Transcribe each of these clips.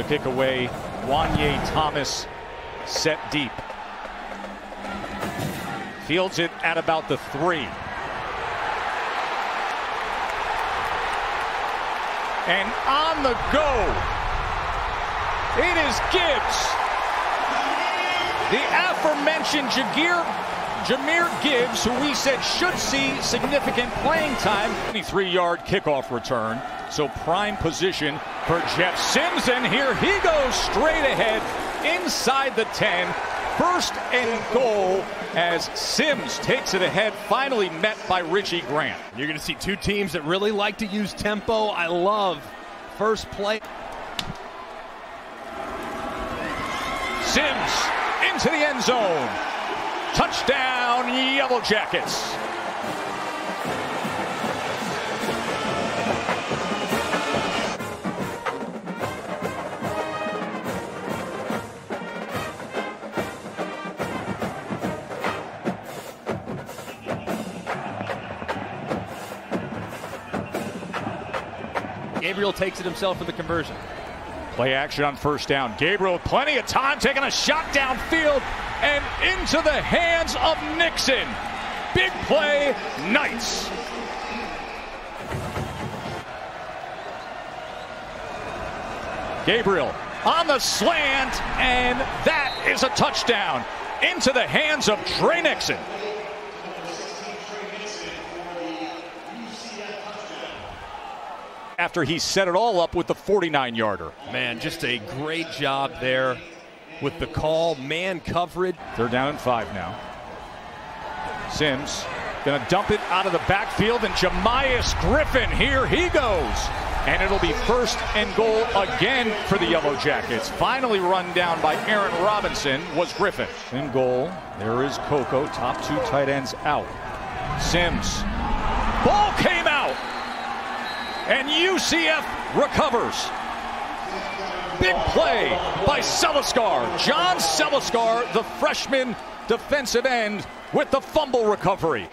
So kick away, Juanyeh Thomas set deep. Fields it at about the 3. And on the go, it is Gibbs. The aforementioned Jameer Gibbs, who we said should see significant playing time. 23-yard kickoff return, so prime position for Jeff Sims, and here he goes straight ahead inside the 10. First and goal as Sims takes it ahead, finally met by Richie Grant. You're going to see two teams that really like to use tempo. I love first play. Sims into the end zone. Touchdown, Yellow Jackets. Gabriel takes it himself for the conversion. Play action on first down. Gabriel, plenty of time, taking a shot downfield and into the hands of Nixon. Big play, Knights. Gabriel on the slant, and that is a touchdown into the hands of Tre Nixon. After he set it all up with the 49-yarder. Man, just a great job there with the call, man coverage. They're down in 5 now. Sims gonna dump it out of the backfield, and Jamious Griffin, here he goes. And it'll be first and goal again for the Yellow Jackets. Finally run down by Aaron Robinson was Griffin. In goal, there is Coco, top 2 tight ends out. Sims, ball came out. And UCF recovers. Big play by Seliskar. John Seliskar, the freshman defensive end, with the fumble recovery.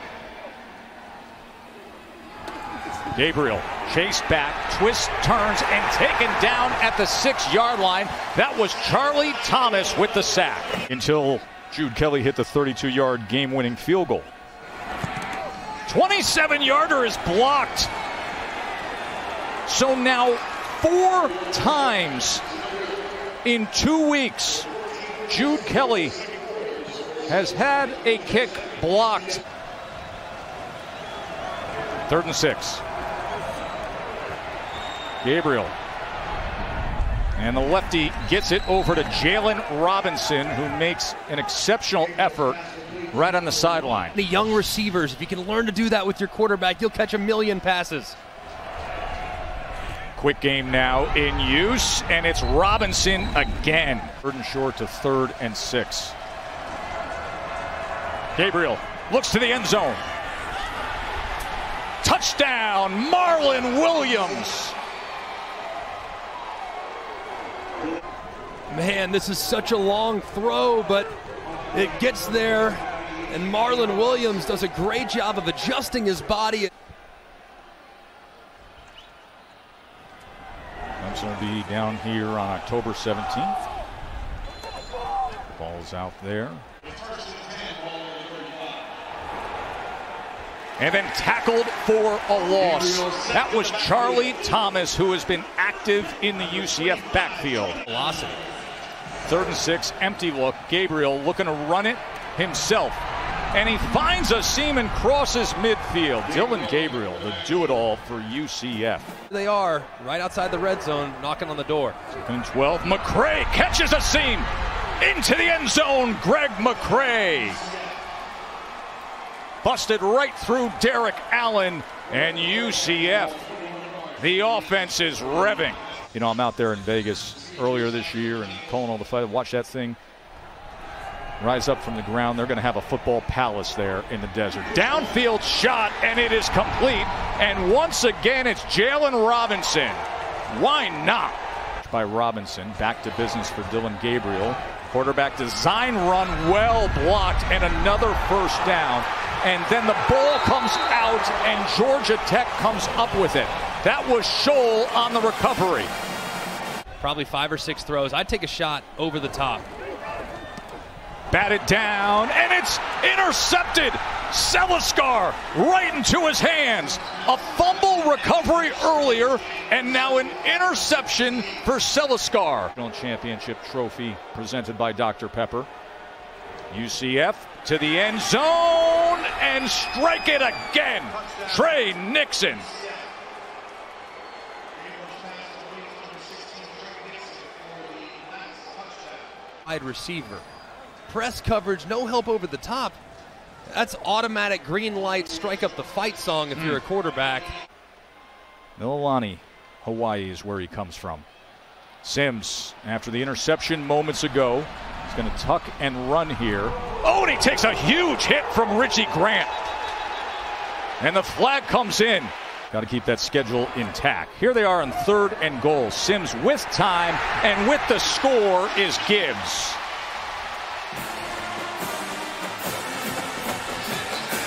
Gabriel chased back, twists, turns, and taken down at the 6-yard line. That was Charlie Thomas with the sack. Until Jude Kelly hit the 32-yard game-winning field goal. 27-yarder is blocked. So now 4 times in 2 weeks, Jude Kelly has had a kick blocked. 3rd and 6. Gabriel. And the lefty gets it over to Jaylen Robinson, who makes an exceptional effort right on the sideline. The young receivers, if you can learn to do that with your quarterback, you'll catch a million passes. Quick game now in use, and it's Robinson again. 3rd and short to 3rd and 6. Gabriel looks to the end zone. Touchdown, Marlon Williams. Man, this is such a long throw, but it gets there, and Marlon Williams does a great job of adjusting his body. Will be down here on October 17th. Ball's out there. And then tackled for a loss. That was Charlie Thomas, who has been active in the UCF backfield. Velocity. 3rd and 6, empty look. Gabriel looking to run it himself. And he finds a seam and crosses midfield. Dillon Gabriel, the do-it-all for UCF. They are right outside the red zone, knocking on the door. 2nd and 12. McCray catches a seam into the end zone. Greg McCray busted right through Derek Allen, and UCF. The offense is revving. You know, I'm out there in Vegas earlier this year and calling all the fight. Watch that thing rise up from the ground. They're going to have a football palace there in the desert. Downfield shot, and it is complete. And once again, it's Jaylen Robinson. Why not? By Robinson, back to business for Dillon Gabriel. Quarterback design run, well blocked, and another first down. And then the ball comes out, and Georgia Tech comes up with it. That was Scholl on the recovery. probably 5 or 6 throws. I'd take a shot over the top. Batted down, and it's intercepted. Seliskar right into his hands. A fumble recovery earlier, and now an interception for Seliskar. Championship trophy presented by Dr. Pepper. UCF to the end zone, and strike it again. Tre Nixon. Wide receiver. Press coverage, no help over the top. That's automatic green light, strike up the fight song if you're a quarterback. Mililani, Hawaii is where he comes from. Sims, after the interception moments ago, he's going to tuck and run here. Oh, and he takes a huge hit from Richie Grant. And the flag comes in. Got to keep that schedule intact. Here they are on 3rd and goal. Sims with time, and with the score is Gibbs.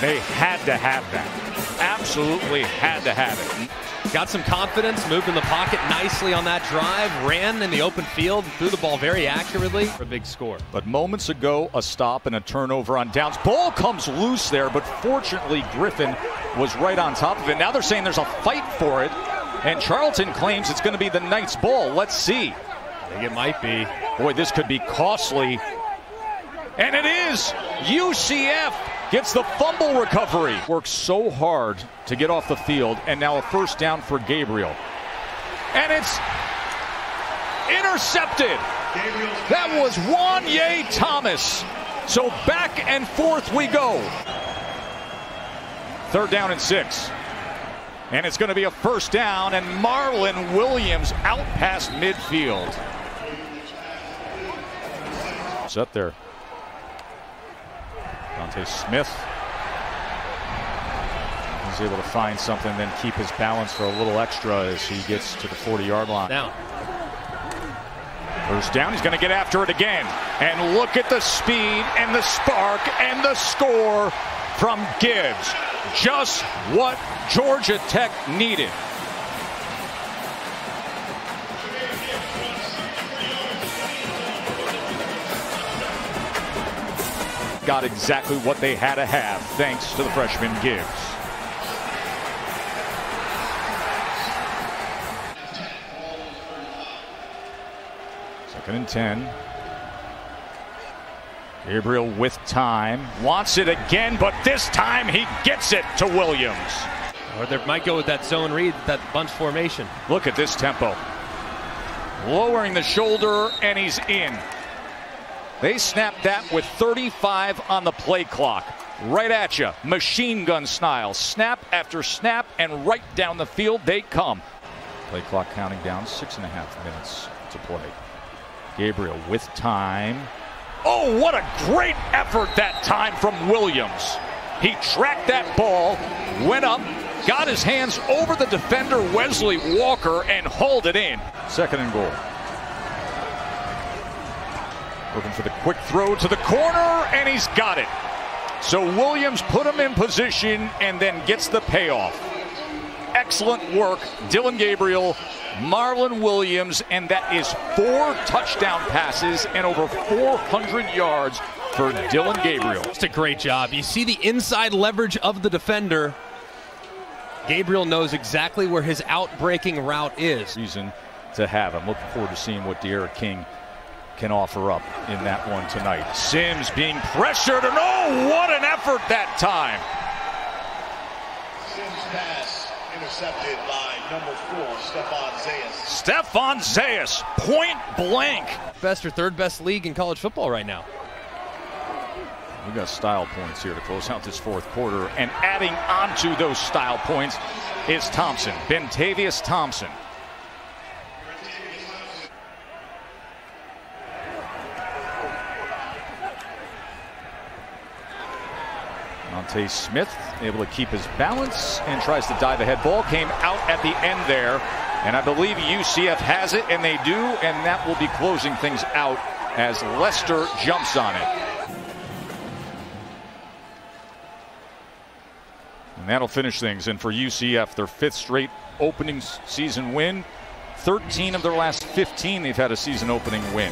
They had to have that. Absolutely had to have it. Got some confidence, moved in the pocket nicely on that drive, ran in the open field, threw the ball very accurately for a big score. But moments ago, a stop and a turnover on downs. Ball comes loose there, but fortunately Griffin was right on top of it. Now they're saying there's a fight for it, and Charlton claims it's going to be the Knights' ball. Let's see. I think it might be. Boy, this could be costly. And it is. UCF gets the fumble recovery. Works so hard to get off the field, and now a first down for Gabriel. And it's intercepted. That was Juanyeh Thomas. So back and forth we go. 3rd down and 6. And it's going to be a first down, and Marlon Williams out past midfield. It's up there. Monte Smith is able to find something, then keep his balance for a little extra as he gets to the 40-yard line. Down. First down, he's going to get after it again. And look at the speed and the spark and the score from Gibbs. Just what Georgia Tech needed. Got exactly what they had to have, thanks to the freshman Gibbs. Second and 10. Gabriel with time. Wants it again, but this time he gets it to Williams. Or they might go with that zone read, that bunch formation. Look at this tempo. Lowering the shoulder, and he's in. They snapped that with 35 on the play clock. Right at you, machine gun style. Snap after snap, and right down the field they come. Play clock counting down, 6.5 minutes to play. Gabriel with time. Oh, what a great effort that time from Williams. He tracked that ball, went up, got his hands over the defender, Wesley Walker, and hauled it in. 2nd and goal. Looking for the quick throw to the corner, and he's got it. So Williams put him in position and then gets the payoff. Excellent work, Dillon Gabriel, Marlon Williams, and that is 4 touchdown passes and over 400 yards for Dillon Gabriel. Just a great job. You see the inside leverage of the defender. Gabriel knows exactly where his out-breaking route is. Reason to have him. Looking forward to seeing what De'Ara King can offer up in that one tonight. Sims being pressured, and oh, what an effort that time. Sims pass intercepted by number 4, Stephon Zayas. Stephon Zayas, point blank. Best or 3rd best league in college football right now. We've got style points here to close out this 4th quarter, and adding on to those style points is Thompson, Bentavious Thompson. Monte Smith able to keep his balance and tries to dive ahead. Ball came out at the end there, and I believe UCF has it, and they do, and that will be closing things out as Lester jumps on it. And that'll finish things, and for UCF, their 5th straight opening season win, 13 of their last 15, they've had a season-opening win.